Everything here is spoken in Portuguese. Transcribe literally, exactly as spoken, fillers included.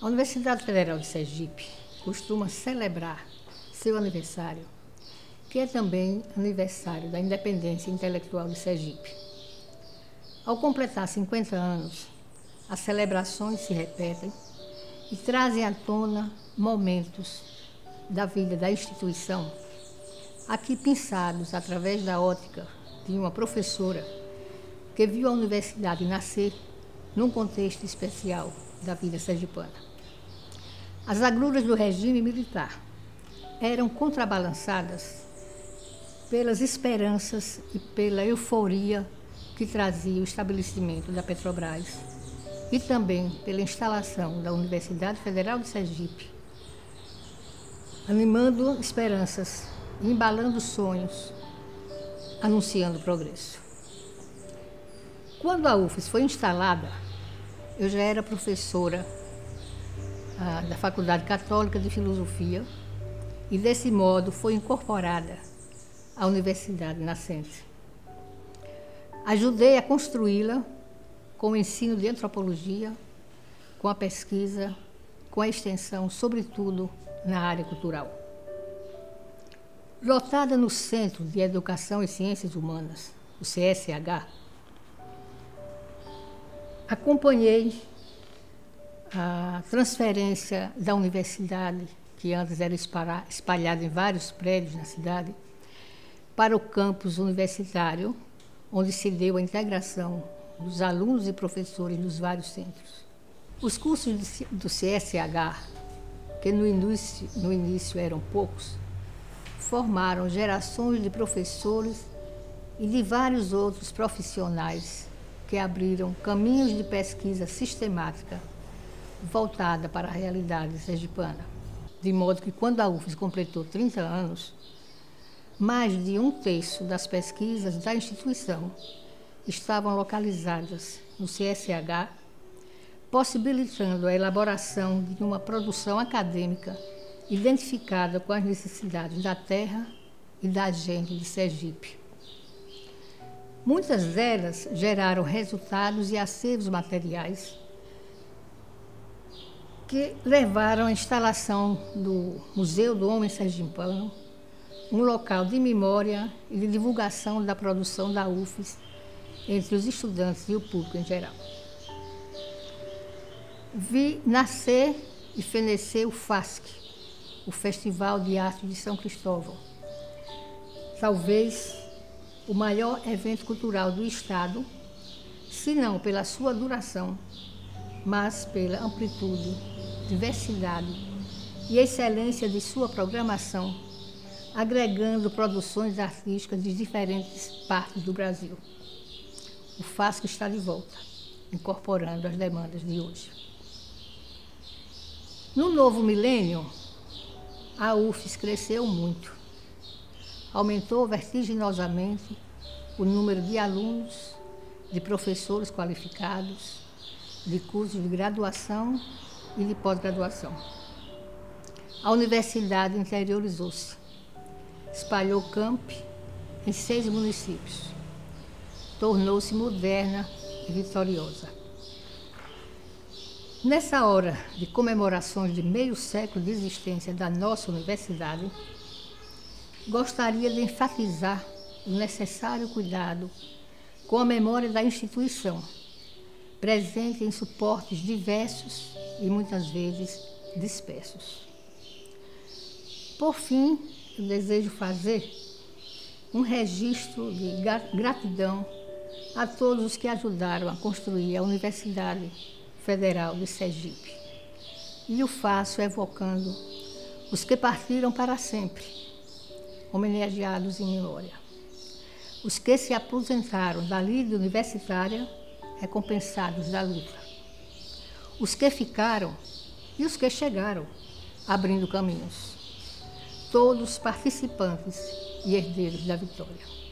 A Universidade Federal de Sergipe costuma celebrar seu aniversário, que é também aniversário da independência intelectual de Sergipe. Ao completar cinquenta anos, as celebrações se repetem e trazem à tona momentos da vida da instituição, aqui pensados através da ótica de uma professora que viu a universidade nascer num contexto especial da vida sergipana. As agruras do regime militar eram contrabalançadas pelas esperanças e pela euforia que trazia o estabelecimento da Petrobras e também pela instalação da Universidade Federal de Sergipe, animando esperanças, embalando sonhos, anunciando progresso. Quando a U F E S foi instalada, eu já era professora ah, da Faculdade Católica de Filosofia e, desse modo, foi incorporada à Universidade Nascente. Ajudei a construí-la com o ensino de antropologia, com a pesquisa, com a extensão, sobretudo na área cultural. Lotada no Centro de Educação e Ciências Humanas, o C S H, acompanhei a transferência da universidade, que antes era espalhada em vários prédios na cidade, para o campus universitário, onde se deu a integração dos alunos e professores dos vários centros. Os cursos do C S H, que no início, no início eram poucos, formaram gerações de professores e de vários outros profissionais que abriram caminhos de pesquisa sistemática voltada para a realidade sergipana. De modo que, quando a U F E S completou trinta anos, mais de um terço das pesquisas da instituição estavam localizadas no C S H, possibilitando a elaboração de uma produção acadêmica identificada com as necessidades da terra e da gente de Sergipe. Muitas delas geraram resultados e acervos materiais que levaram à instalação do Museu do Homem Sergipano, um local de memória e de divulgação da produção da U F E S entre os estudantes e o público em geral. Vi nascer e fenecer o FASC, o Festival de Arte de São Cristóvão, talvez o maior evento cultural do Estado, se não pela sua duração, mas pela amplitude, diversidade e excelência de sua programação, agregando produções artísticas de diferentes partes do Brasil. O FASC está de volta, incorporando as demandas de hoje. No novo milênio, a U F E S cresceu muito. Aumentou vertiginosamente o número de alunos, de professores qualificados, de cursos de graduação e de pós-graduação. A universidade interiorizou-se, espalhou campi em seis municípios, tornou-se moderna e vitoriosa. Nessa hora de comemorações de meio século de existência da nossa universidade, gostaria de enfatizar o necessário cuidado com a memória da instituição, presente em suportes diversos e muitas vezes dispersos. Por fim, eu desejo fazer um registro de gratidão a todos os que ajudaram a construir a Universidade Federal de Sergipe. E o faço evocando os que partiram para sempre, homenageados em memória. Os que se aposentaram da lida universitária, recompensados da luta. Os que ficaram e os que chegaram, abrindo caminhos. Todos participantes e herdeiros da vitória.